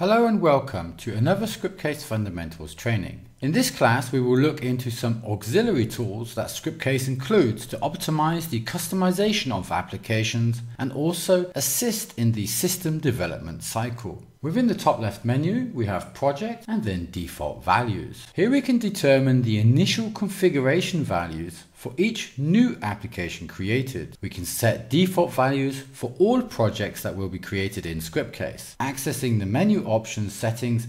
Hello and welcome to another Scriptcase Fundamentals training. In this class we will look into some auxiliary tools that Scriptcase includes to optimize the customization of applications and also assist in the system development cycle. Within the top left menu we have project and then default values. Here we can determine the initial configuration values for each new application created. We can set default values for all projects that will be created in Scriptcase. Accessing the menu options settings,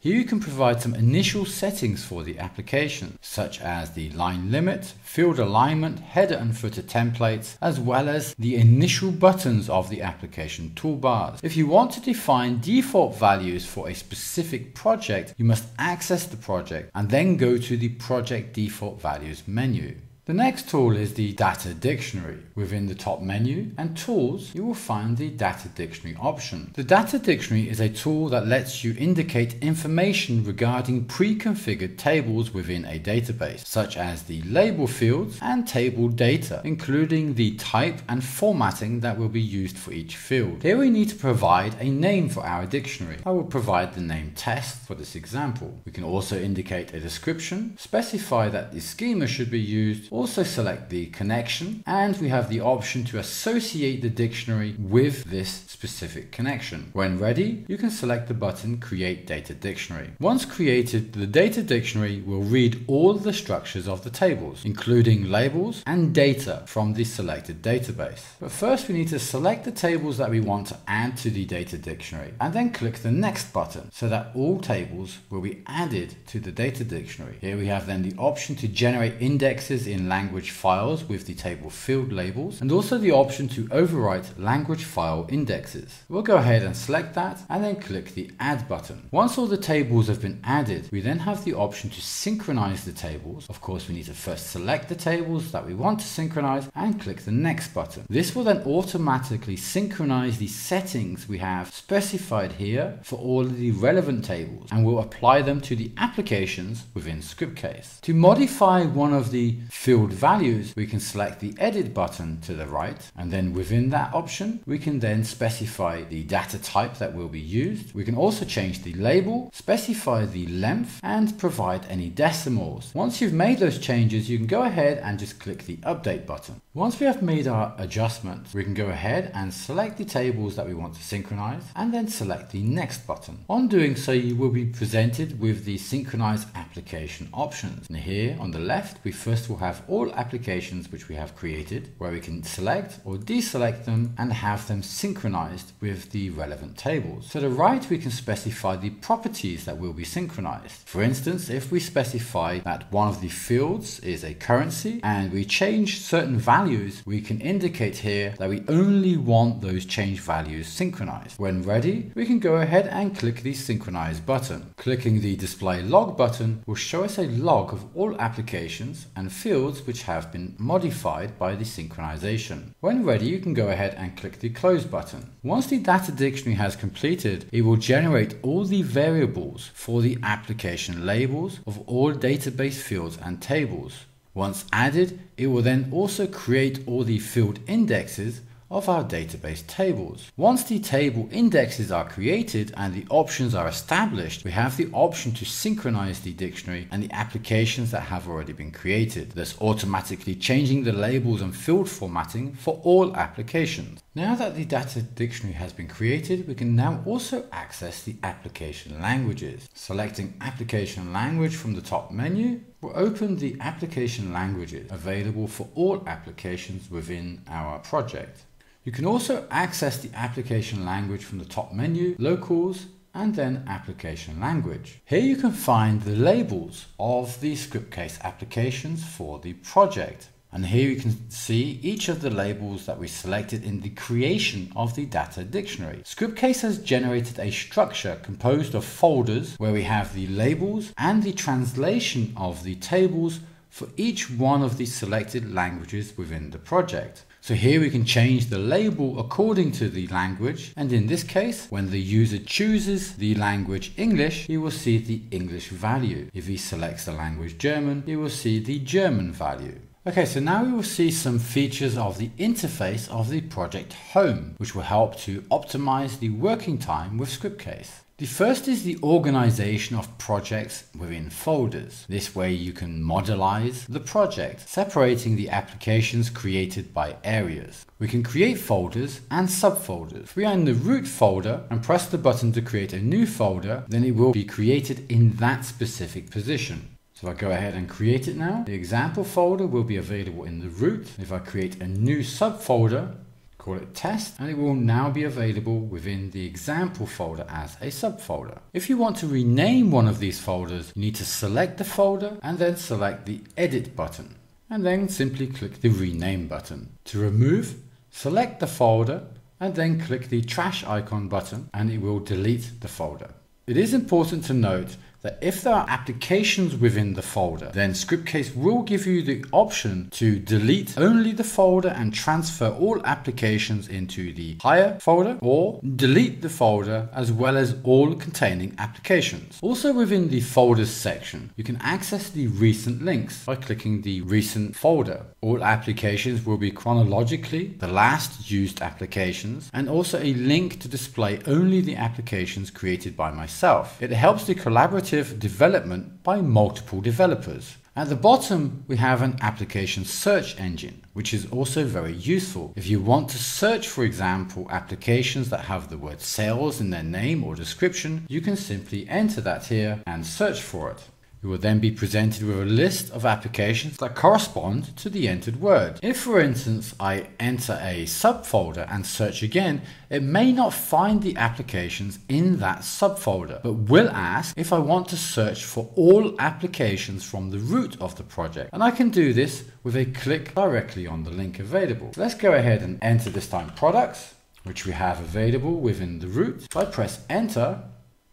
here you can provide some initial settings for the application, such as the line limit, field alignment, header and footer templates, as well as the initial buttons of the application toolbars. If you want to define default values for a specific project, you must access the project and then go to the project default values menu. The next tool is the data dictionary. Within the top menu and tools, you will find the data dictionary option. The data dictionary is a tool that lets you indicate information regarding pre-configured tables within a database, such as the label fields and table data, including the type and formatting that will be used for each field. Here we need to provide a name for our dictionary. I will provide the name test for this example. We can also indicate a description, specify that the schema should be used, also select the connection, and we have the option to associate the dictionary with this specific connection. When ready, you can select the button Create Data Dictionary. Once created, the data dictionary will read all the structures of the tables, including labels and data from the selected database. But first we need to select the tables that we want to add to the data dictionary, and then click the Next button so that all tables will be added to the data dictionary. Here we have then the option to generate indexes in language files with the table field labels, and also the option to overwrite language file indexes. We'll go ahead and select that and then click the Add button. Once all the tables have been added, we then have the option to synchronize the tables. Of course, we need to first select the tables that we want to synchronize and click the Next button. This will then automatically synchronize the settings we have specified here for all the relevant tables, and we'll apply them to the applications within Scriptcase. To modify one of the field values, we can select the Edit button to the right, and then within that option we can then specify the data type that will be used. We can also change the label, specify the length, and provide any decimals. Once you've made those changes, you can go ahead and just click the Update button. Once we have made our adjustments, we can go ahead and select the tables that we want to synchronize and then select the Next button. On doing so, you will be presented with the Synchronize Application options, and here on the left we first will have all applications which we have created, where we can select or deselect them and have them synchronized with the relevant tables. To the right we can specify the properties that will be synchronized. For instance, if we specify that one of the fields is a currency and we change certain values, we can indicate here that we only want those changed values synchronized. When ready, we can go ahead and click the Synchronize button. Clicking the Display Log button will show us a log of all applications and fields which have been modified by the synchronization. When ready, you can go ahead and click the Close button. Once the data dictionary has completed, it will generate all the variables for the application labels of all database fields and tables. Once added, it will then also create all the field indexes of our database tables. Once the table indexes are created and the options are established, we have the option to synchronize the dictionary and the applications that have already been created, thus automatically changing the labels and field formatting for all applications. Now that the data dictionary has been created, we can now also access the application languages. Selecting application language from the top menu will open the application languages available for all applications within our project. You can also access the application language from the top menu, locals, and then application language. Here you can find the labels of the Scriptcase applications for the project. And here you can see each of the labels that we selected in the creation of the data dictionary. Scriptcase has generated a structure composed of folders where we have the labels and the translation of the tables for each one of the selected languages within the project. So here we can change the label according to the language, and in this case, when the user chooses the language English, he will see the English value. If he selects the language German, he will see the German value. Okay, so now we will see some features of the interface of the project home, which will help to optimize the working time with Scriptcase. The first is the organization of projects within folders. This way you can modelize the project, separating the applications created by areas. We can create folders and subfolders. If we are in the root folder and press the button to create a new folder, then it will be created in that specific position. So if I go ahead and create it now, the example folder will be available in the root. If I create a new subfolder, call it test, and it will now be available within the example folder as a subfolder. If you want to rename one of these folders, you need to select the folder and then select the edit button, and then simply click the rename button. To remove, select the folder and then click the trash icon button, and it will delete the folder. It is important to note that if there are applications within the folder, then Scriptcase will give you the option to delete only the folder and transfer all applications into the higher folder, or delete the folder as well as all containing applications. Also within the folders section, you can access the recent links by clicking the recent folder. All applications will be chronologically the last used applications, and also a link to display only the applications created by myself. It helps the collaborative development by multiple developers. At the bottom, we have an application search engine, which is also very useful. If you want to search, for example, applications that have the word sales in their name or description, you can simply enter that here and search for it. You will then be presented with a list of applications that correspond to the entered word. If, for instance, I enter a subfolder and search again, it may not find the applications in that subfolder, but will ask if I want to search for all applications from the root of the project. And I can do this with a click directly on the link available. So let's go ahead and enter this time products, which we have available within the root. If I press enter,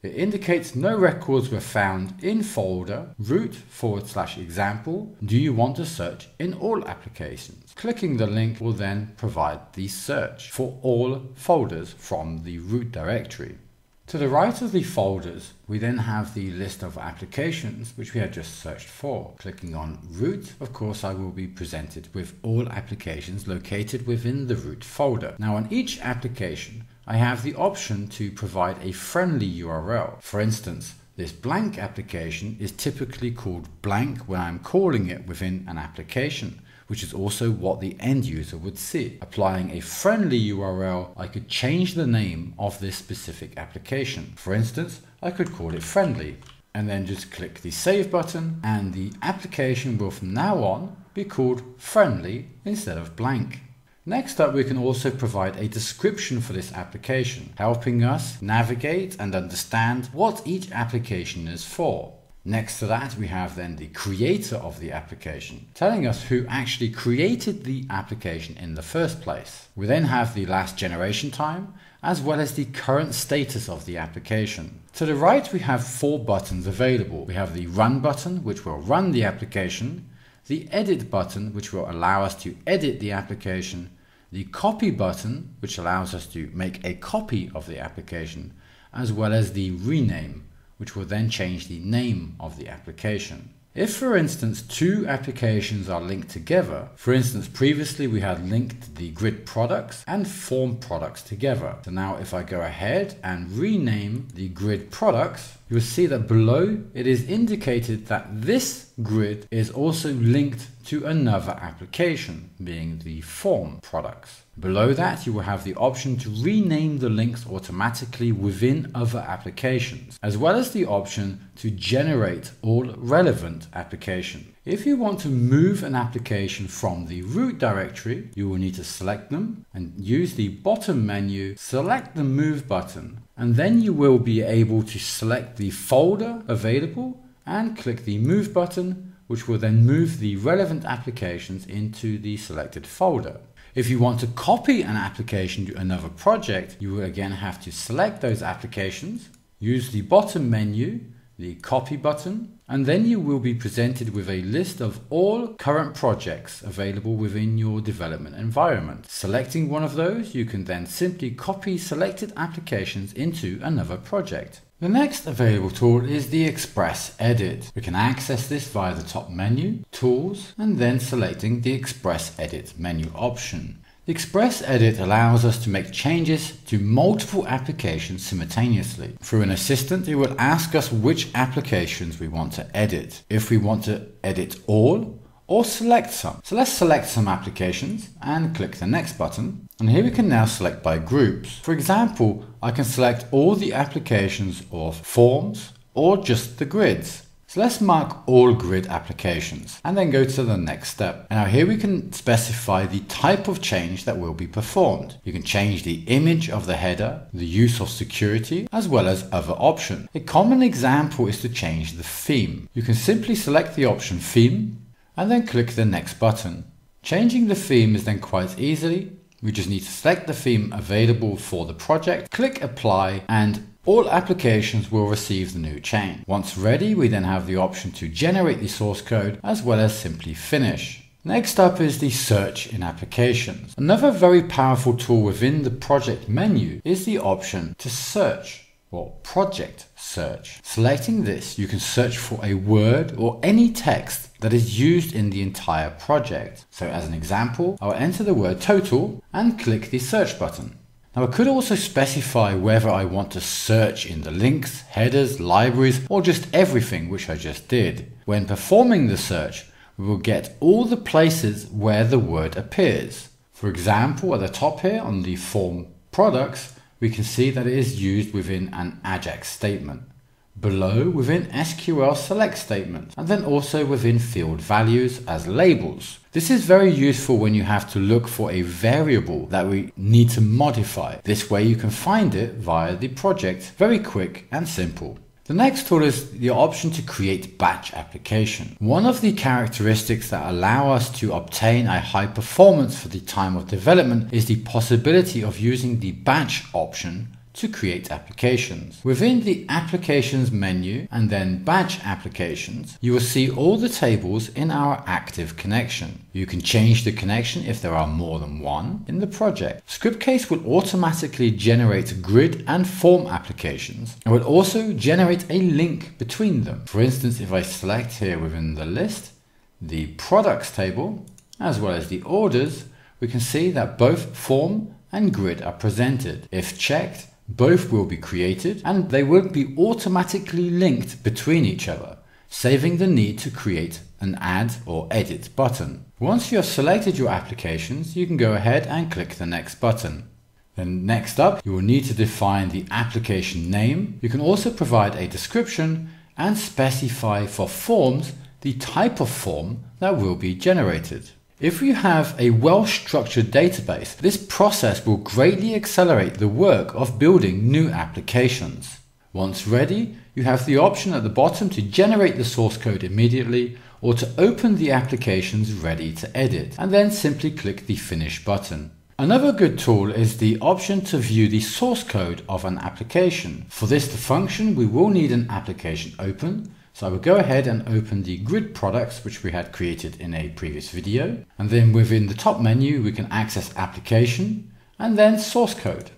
it indicates no records were found in folder root/example. Do you want to search in all applications? Clicking the link will then provide the search for all folders from the root directory. To the right of the folders, we then have the list of applications which we had just searched for. Clicking on root, of course, I will be presented with all applications located within the root folder. Now on each application, I have the option to provide a friendly URL. For instance, this blank application is typically called blank when I'm calling it within an application, which is also what the end user would see. Applying a friendly URL, I could change the name of this specific application. For instance, I could call it friendly, and then just click the save button, and the application will from now on be called friendly instead of blank. Next up, we can also provide a description for this application, helping us navigate and understand what each application is for. Next to that, we have then the creator of the application, telling us who actually created the application in the first place. We then have the last generation time, as well as the current status of the application. To the right, we have four buttons available. We have the run button, which will run the application, the edit button, which will allow us to edit the application, the copy button, which allows us to make a copy of the application, as well as the rename, which will then change the name of the application. If, for instance, two applications are linked together, for instance, previously we had linked the grid products and form products together. So now if I go ahead and rename the grid products, you will see that below it is indicated that this grid is also linked to another application, being the form products. Below that, you will have the option to rename the links automatically within other applications, as well as the option to generate all relevant applications. If you want to move an application from the root directory, you will need to select them and use the bottom menu, select the move button, and then you will be able to select the folder available and click the move button, which will then move the relevant applications into the selected folder. If you want to copy an application to another project, you will again have to select those applications, use the bottom menu, the copy button, and then you will be presented with a list of all current projects available within your development environment. Selecting one of those, you can then simply copy selected applications into another project. The next available tool is the Express Edit. We can access this via the top menu, Tools, and then selecting the Express Edit menu option. The Express Edit allows us to make changes to multiple applications simultaneously. Through an assistant, it will ask us which applications we want to edit. If we want to edit all or select some. So let's select some applications and click the next button. And here we can now select by groups. For example, I can select all the applications or forms or just the grids. So let's mark all grid applications and then go to the next step. Now here we can specify the type of change that will be performed. You can change the image of the header, the use of security, as well as other options. A common example is to change the theme. You can simply select the option Theme and then click the next button. Changing the theme is then quite easily. We just need to select the theme available for the project, click Apply, and all applications will receive the new change. Once ready, we then have the option to generate the source code as well as simply finish. Next up is the search in applications. Another very powerful tool within the project menu is the option to search or project search. Selecting this, you can search for a word or any text that is used in the entire project. So as an example, I'll enter the word total and click the search button. Now I could also specify whether I want to search in the links, headers, libraries, or just everything, which I just did. When performing the search, we will get all the places where the word appears. For example, at the top here on the form products, we can see that it is used within an AJAX statement. Below, within SQL select statement, and then also within field values as labels. This is very useful when you have to look for a variable that we need to modify. This way you can find it via the project, very quick and simple. The next tool is the option to create batch application. One of the characteristics that allow us to obtain a high performance for the time of development is the possibility of using the batch option to create applications. Within the Applications menu and then Batch Applications, you will see all the tables in our active connection. You can change the connection if there are more than one in the project. Scriptcase will automatically generate grid and form applications and will also generate a link between them. For instance, if I select here within the list, the products table, as well as the orders, we can see that both form and grid are presented. If checked, both will be created and they will be automatically linked between each other, saving the need to create an add or edit button. Once you have selected your applications, you can go ahead and click the next button. Then next up, you will need to define the application name. You can also provide a description and specify for forms the type of form that will be generated. If you have a well-structured database, this process will greatly accelerate the work of building new applications. Once ready, you have the option at the bottom to generate the source code immediately or to open the applications ready to edit, and then simply click the Finish button. Another good tool is the option to view the source code of an application. For this to function, we will need an application open. So I will go ahead and open the grid products, which we had created in a previous video. And then within the top menu, we can access application and then source code.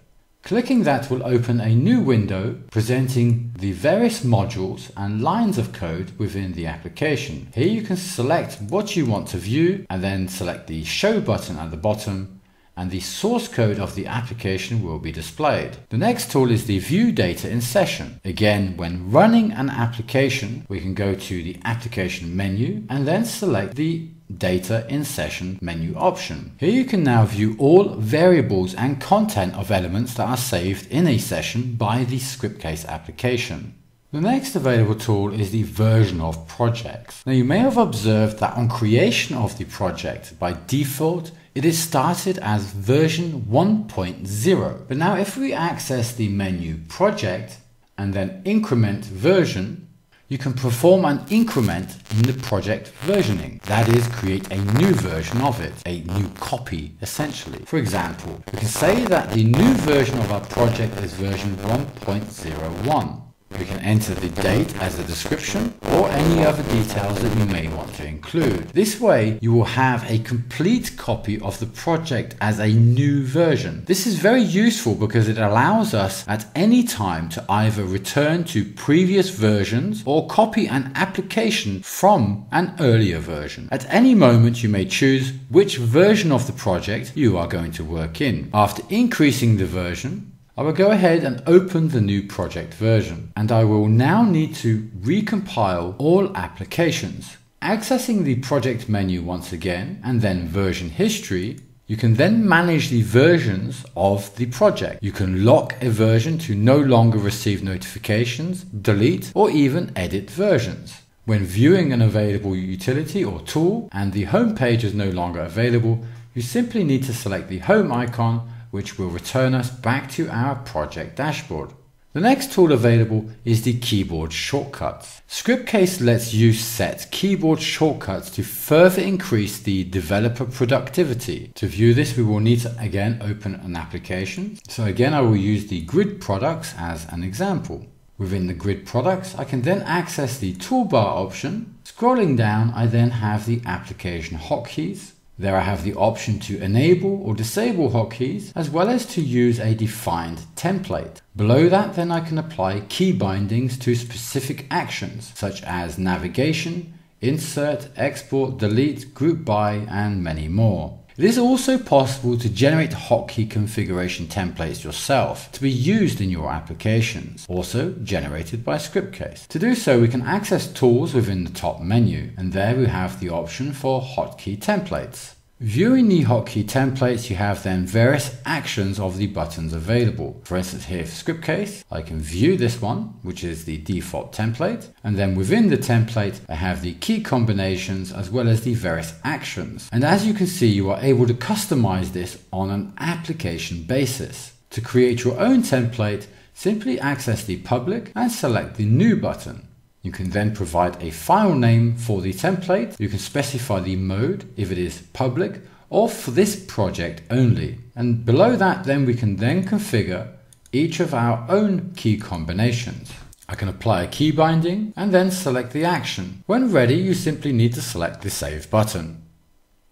Clicking that will open a new window presenting the various modules and lines of code within the application. Here you can select what you want to view and then select the show button at the bottom, and the source code of the application will be displayed. The next tool is the View Data in Session. Again, when running an application, we can go to the Application menu and then select the Data in Session menu option. Here you can now view all variables and content of elements that are saved in a session by the Scriptcase application. The next available tool is the version of projects. Now you may have observed that on creation of the project, by default, it is started as version 1.0. But now if we access the menu project and then increment version, you can perform an increment in the project versioning. That is, create a new version of it, a new copy essentially. For example, we can say that the new version of our project is version 1.01. We can enter the date as a description or any other details that you may want to include. This way you will have a complete copy of the project as a new version. This is very useful because it allows us at any time to either return to previous versions or copy an application from an earlier version. At any moment you may choose which version of the project you are going to work in. After increasing the version, I will go ahead and open the new project version, and I will now need to recompile all applications. Accessing the project menu once again and then version history, you can then manage the versions of the project. You can lock a version to no longer receive notifications, delete or even edit versions. When viewing an available utility or tool and the home page is no longer available, you simply need to select the home icon, which will return us back to our project dashboard. The next tool available is the keyboard shortcuts. Scriptcase lets you set keyboard shortcuts to further increase the developer productivity. To view this, we will need to again open an application. So again, I will use the grid products as an example. Within the grid products, I can then access the toolbar option. Scrolling down, I then have the application hotkeys. There I have the option to enable or disable hotkeys, as well as to use a defined template. Below that, then I can apply key bindings to specific actions, such as navigation, insert, export, delete, group by, and many more. It is also possible to generate hotkey configuration templates yourself to be used in your applications, also generated by Scriptcase. To do so, we can access tools within the top menu, and there we have the option for hotkey templates. Viewing the hotkey templates, you have then various actions of the buttons available. For instance, here for Scriptcase, I can view this one, which is the default template. And then within the template, I have the key combinations as well as the various actions. And as you can see, you are able to customize this on an application basis. To create your own template, simply access the public and select the new button. You can then provide a file name for the template. You can specify the mode if it is public or for this project only. And below that, then we can then configure each of our own key combinations. I can apply a key binding and then select the action. When ready, you simply need to select the save button.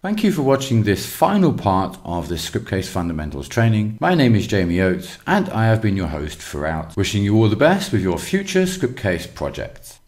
Thank you for watching this final part of the Scriptcase Fundamentals training. My name is Jamie Oates and I have been your host throughout. Wishing you all the best with your future Scriptcase projects.